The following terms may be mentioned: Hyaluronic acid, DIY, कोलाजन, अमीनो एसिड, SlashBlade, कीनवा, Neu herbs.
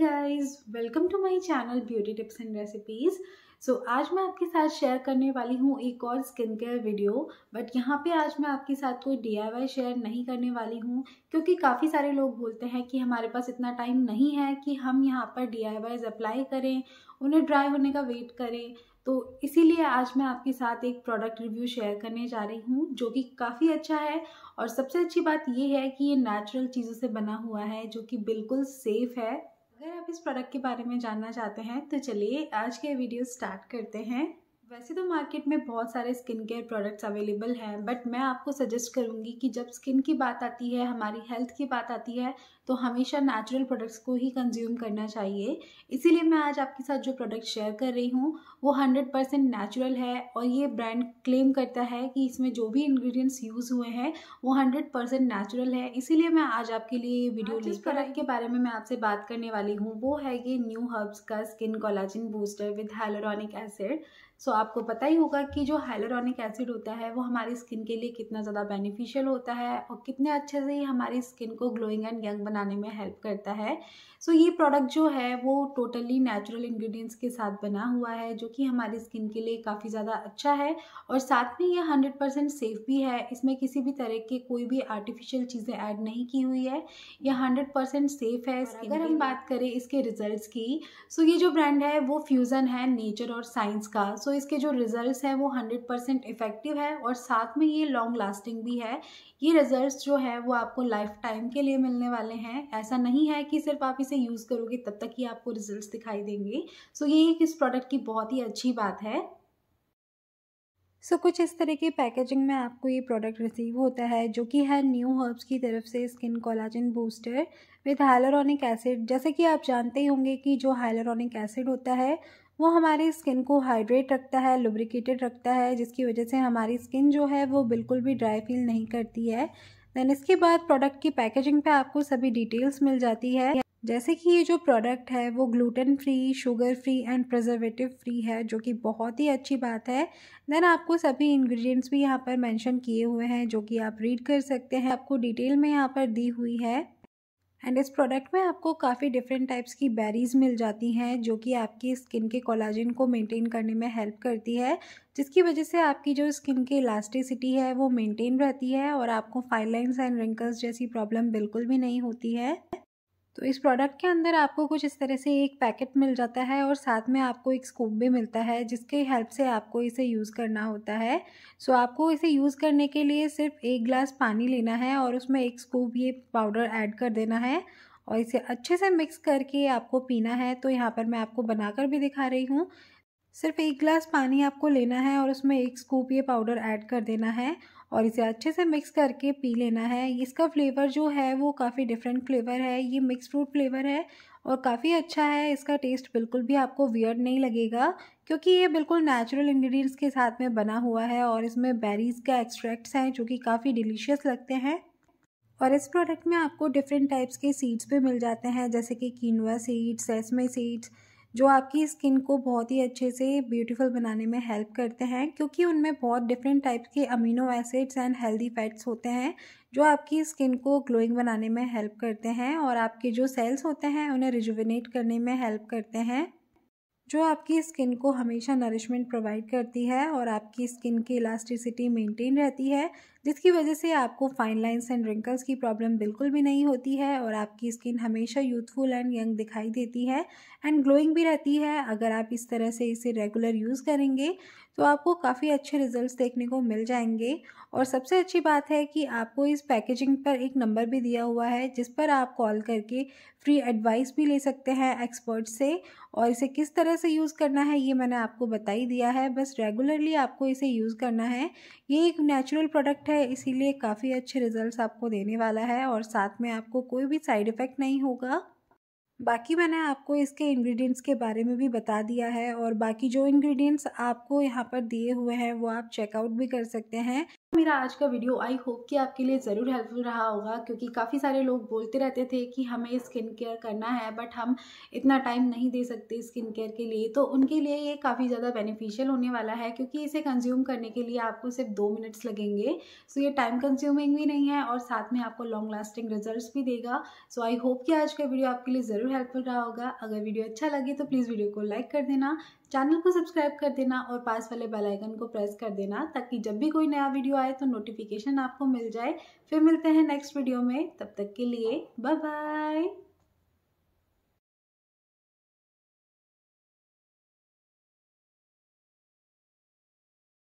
Hey guys, welcome to my channel Beauty Tips and Recipes। So, आज मैं आपके साथ शेयर करने वाली हूँ एक और स्किन केयर वीडियो, बट यहाँ पे आज मैं आपके साथ कोई DIY शेयर नहीं करने वाली हूँ, क्योंकि काफ़ी सारे लोग बोलते हैं कि हमारे पास इतना टाइम नहीं है कि हम यहाँ पर DIYs अप्लाई करें, उन्हें ड्राई होने का वेट करें। तो इसीलिए आज मैं आपके साथ एक प्रोडक्ट रिव्यू शेयर करने जा रही हूँ जो कि काफ़ी अच्छा है, और सबसे अच्छी बात यह है कि ये नेचुरल चीज़ों से बना हुआ है जो कि बिल्कुल सेफ़ है। अगर आप इस प्रोडक्ट के बारे में जानना चाहते हैं तो चलिए आज के वीडियो स्टार्ट करते हैं। वैसे तो मार्केट में बहुत सारे स्किन केयर प्रोडक्ट्स अवेलेबल हैं, बट मैं आपको सजेस्ट करूंगी कि जब स्किन की बात आती है, हमारी हेल्थ की बात आती है, तो हमेशा नेचुरल प्रोडक्ट्स को ही कंज्यूम करना चाहिए। इसीलिए मैं आज आपके साथ जो प्रोडक्ट शेयर कर रही हूं वो 100% नेचुरल है, और ये ब्रांड क्लेम करता है कि इसमें जो भी इंग्रेडिएंट्स यूज़ हुए हैं वो 100% नेचुरल है। इसीलिए मैं आज आपके लिए ये वीडियो जिस प्रोडक्ट के बारे में मैं आपसे बात करने वाली हूँ वो है ये न्यू हर्ब्स का skin collagen booster with hyaluronic acid. So आपको पता ही होगा कि जो हाइलुरोनिक एसिड होता है वो हमारी स्किन के लिए कितना ज़्यादा बेनिफिशियल होता है और कितने अच्छे से ये हमारी स्किन को ग्लोइंग एंड यंग बनाने में हेल्प करता है। सो ये प्रोडक्ट जो है वो टोटली नेचुरल इंग्रेडिएंट्स के साथ बना हुआ है जो कि हमारी स्किन के लिए काफ़ी ज़्यादा अच्छा है, और साथ में ये 100% सेफ भी है। इसमें किसी भी तरह के कोई भी आर्टिफिशियल चीज़ें ऐड नहीं की हुई है, यह 100% सेफ है। अगर हम बात करें इसके रिजल्ट्स की, सो ये जो ब्रांड है वो फ्यूज़न है नेचर और साइंस का। तो इसके जो रिजल्ट्स हैं वो 100% इफ़ेक्टिव है, और साथ में ये लॉन्ग लास्टिंग भी है। ये रिजल्ट्स जो है वो आपको लाइफ टाइम के लिए मिलने वाले हैं। ऐसा नहीं है कि सिर्फ आप इसे यूज़ करोगे तब तक ही आपको रिजल्ट्स दिखाई देंगे। सो ये एक इस प्रोडक्ट की बहुत ही अच्छी बात है। सो कुछ इस तरह के पैकेजिंग में आपको ये प्रोडक्ट रिसीव होता है जो कि है न्यू हर्ब्स की तरफ से skin कोलाजन booster with hyaluronic acid. जैसे कि आप जानते ही होंगे कि जो हाइलुरोनिक एसिड होता है वो हमारी स्किन को हाइड्रेट रखता है, लुब्रिकेटेड रखता है, जिसकी वजह से हमारी स्किन जो है वो बिल्कुल भी ड्राई फील नहीं करती है। देन इसके बाद प्रोडक्ट की पैकेजिंग पे आपको सभी डिटेल्स मिल जाती है, जैसे कि ये जो प्रोडक्ट है वो gluten free, sugar free and preservative free है, जो कि बहुत ही अच्छी बात है। देन आपको सभी इंग्रेडिएंट्स भी यहाँ पर मेंशन किए हुए हैं जो कि आप रीड कर सकते हैं, आपको डिटेल में यहाँ पर दी हुई है। एंड इस प्रोडक्ट में आपको काफ़ी डिफरेंट टाइप्स की बेरीज़ मिल जाती हैं जो कि आपकी स्किन के कोलाजन को मेंटेन करने में हेल्प करती है, जिसकी वजह से आपकी जो स्किन की इलास्टिसिटी है वो मेंटेन रहती है और आपको फाइन लाइंस एंड रिंकल्स जैसी प्रॉब्लम बिल्कुल भी नहीं होती है। तो इस प्रोडक्ट के अंदर आपको कुछ इस तरह से एक पैकेट मिल जाता है, और साथ में आपको एक स्कूप भी मिलता है जिसके हेल्प से आपको इसे यूज़ करना होता है। सो आपको इसे यूज़ करने के लिए सिर्फ 1 ग्लास पानी लेना है और उसमें 1 स्कूप ये पाउडर ऐड कर देना है, और इसे अच्छे से मिक्स करके आपको पीना है। तो यहाँ पर मैं आपको बनाकर भी दिखा रही हूँ। सिर्फ 1 ग्लास पानी आपको लेना है और उसमें 1 स्कूप ये पाउडर ऐड कर देना है और इसे अच्छे से मिक्स करके पी लेना है। इसका फ्लेवर जो है वो काफ़ी डिफरेंट फ्लेवर है, ये मिक्स फ्रूट फ्लेवर है और काफ़ी अच्छा है। इसका टेस्ट बिल्कुल भी आपको वियर्ड नहीं लगेगा, क्योंकि ये बिल्कुल नेचुरल इंग्रेडिएंट्स के साथ में बना हुआ है और इसमें बेरीज़ का एक्सट्रैक्ट्स हैं जो कि काफ़ी डिलीशियस लगते हैं। और इस प्रोडक्ट में आपको डिफरेंट टाइप्स के सीड्स भी मिल जाते हैं, जैसे कि कीनवा सीड्स, सेसमे सीड्स, जो आपकी स्किन को बहुत ही अच्छे से ब्यूटीफुल बनाने में हेल्प करते हैं, क्योंकि उनमें बहुत डिफरेंट टाइप्स के amino acids and healthy fats होते हैं जो आपकी स्किन को ग्लोइंग बनाने में हेल्प करते हैं और आपके जो सेल्स होते हैं उन्हें रिजुविनेट करने में हेल्प करते हैं, जो आपकी स्किन को हमेशा नरिशमेंट प्रोवाइड करती है और आपकी स्किन की इलास्टिसिटी मेंटेन रहती है, जिसकी वजह से आपको फाइन लाइंस एंड रिंकल्स की प्रॉब्लम बिल्कुल भी नहीं होती है और आपकी स्किन हमेशा यूथफुल एंड यंग दिखाई देती है एंड ग्लोइंग भी रहती है। अगर आप इस तरह से इसे रेगुलर यूज़ करेंगे तो आपको काफ़ी अच्छे रिजल्ट्स देखने को मिल जाएंगे। और सबसे अच्छी बात है कि आपको इस पैकेजिंग पर एक नंबर भी दिया हुआ है जिस पर आप कॉल करके फ्री एडवाइस भी ले सकते हैं एक्सपर्ट से, और इसे किस तरह से यूज़ करना है ये मैंने आपको बता ही दिया है। बस रेगुलरली आपको इसे यूज़ करना है। ये एक नेचुरल प्रोडक्ट है, इसीलिए काफ़ी अच्छे रिजल्ट्स आपको देने वाला है और साथ में आपको कोई भी साइड इफ़ेक्ट नहीं होगा। बाकी मैंने आपको इसके इंग्रेडिएंट्स के बारे में भी बता दिया है, और बाकी जो इंग्रेडिएंट्स आपको यहाँ पर दिए हुए हैं वो आप चेकआउट भी कर सकते हैं। मेरा आज का वीडियो आई होप कि आपके लिए ज़रूर हेल्पफुल रहा होगा, क्योंकि काफ़ी सारे लोग बोलते रहते थे कि हमें स्किन केयर करना है बट हम इतना टाइम नहीं दे सकते स्किन केयर के लिए। तो उनके लिए ये काफ़ी ज़्यादा बेनिफिशियल होने वाला है, क्योंकि इसे कंज्यूम करने के लिए आपको सिर्फ 2 मिनट्स लगेंगे। सो ये टाइम कंज्यूमिंग भी नहीं है और साथ में आपको लॉन्ग लास्टिंग रिजल्ट भी देगा। सो आई होप कि आज का वीडियो आपके लिए ज़रूर हेल्पफुल रहा होगा। अगर वीडियो अच्छा लगे तो प्लीज़ वीडियो को लाइक कर देना, चैनल को सब्सक्राइब कर देना और पास वाले बेल आइकन को प्रेस कर देना, ताकि जब भी कोई नया वीडियो आए तो नोटिफिकेशन आपको मिल जाए। फिर मिलते हैं नेक्स्ट वीडियो में, तब तक के लिए बाय बाय।